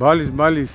Ball is.